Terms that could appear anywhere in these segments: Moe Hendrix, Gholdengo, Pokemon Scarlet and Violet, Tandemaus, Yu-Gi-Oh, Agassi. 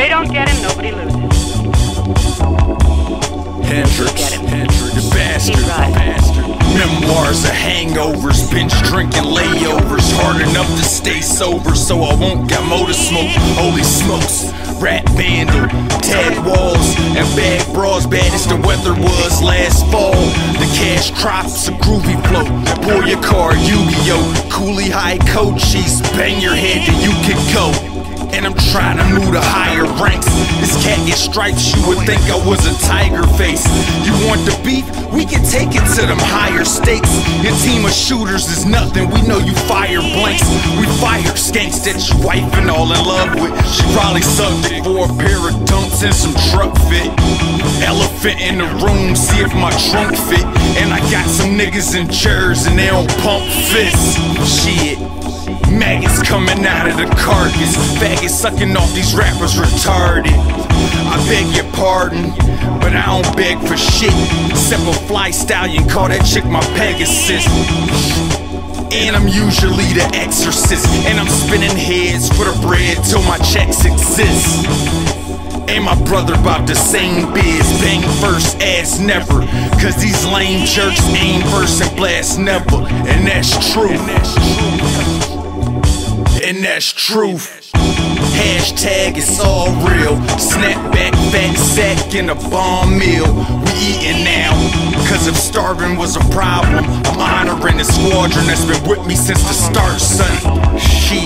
they don't get him, nobody loses. Hendrix, the bastard, Memoirs of hangovers, binge drinking layovers. Hard enough to stay sober, so I won't get Moe to smoke. Holy smokes, Rat Vandal, Tad Walls, and bad bras, bad as the weather was last fall. The cash crops a groovy flow. Pour your car, Yu-Gi-Oh! Coolie high coat sheets, bang your head till you can go. And I'm trying to move to higher ranks. This cat gets stripes, you would think I was a tiger face. You want the beef? We can take it to them higher stakes. Your team of shooters is nothing, we know you fire blanks. We fire skanks that your wife and all in love with. She probably sucked it for a pair of dunks and some truck fit. Elephant in the room, see if my trunk fit. And I got some niggas in chairs and they don't pump fists. Shit, maggots coming out of the carcass. Faggots sucking off these rappers retarded. I beg your pardon, but I don't beg for shit. Except a fly stallion, call that chick my Pegasus. And I'm usually the exorcist. And I'm spinning heads for the bread till my checks exist. And my brother bout the same biz. Bang first, ass never. Cause these lame jerks aim first and blast never. And that's true. And that's truth. Hashtag it's all real. Snapback, fat sack, and a bomb meal. We eatin' now, cause if starving was a problem, I'm honoring the squadron that's been with me since the start, son. Shit.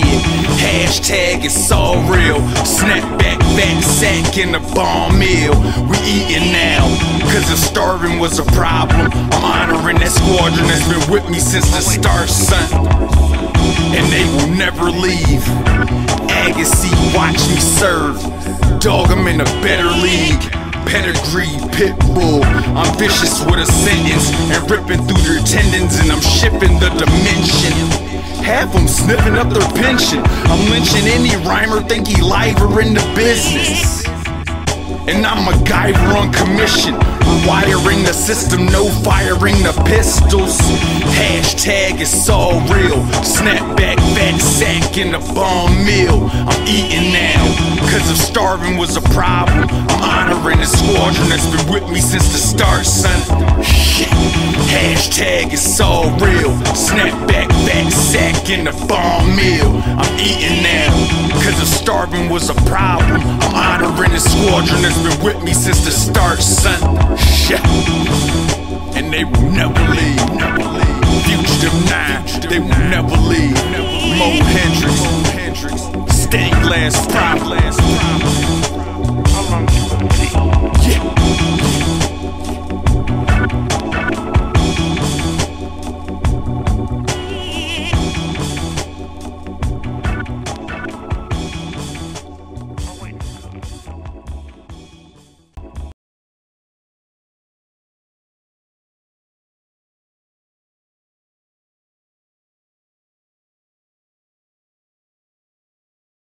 Hashtag it's all real. Snapback, fat sack, and a bomb meal. We eatin' now, cause if starving was a problem, I'm honoring that squadron that's been with me since the start, son. And they will never leave. Agassi, watch me serve. Dog, I'm in a better league. Pedigree, pit bull. I'm vicious with a sentence and ripping through their tendons, and I'm shipping the dimension. Half them sniffing up their pension. I'm lynching any rhymer, think he live or in the business. And I'm a guy on commission. Wiring the system, no firing the pistols. Hashtag it's all real. Snapback, fat sack, and a bomb meal. I'm eating now, cause if starving was a problem, I'm honoring the squadron that's been with me since the start, son. Shit. Hashtag it's all real. Snapback, fat sack, and a bomb meal. I'm eating now, cause if starving was a problem, I'm honoring the squadron that's been with me since the start, son. Shit. And they will never leave. Future 9, they will never leave. Moe Hendrix, stained glass, pride glass.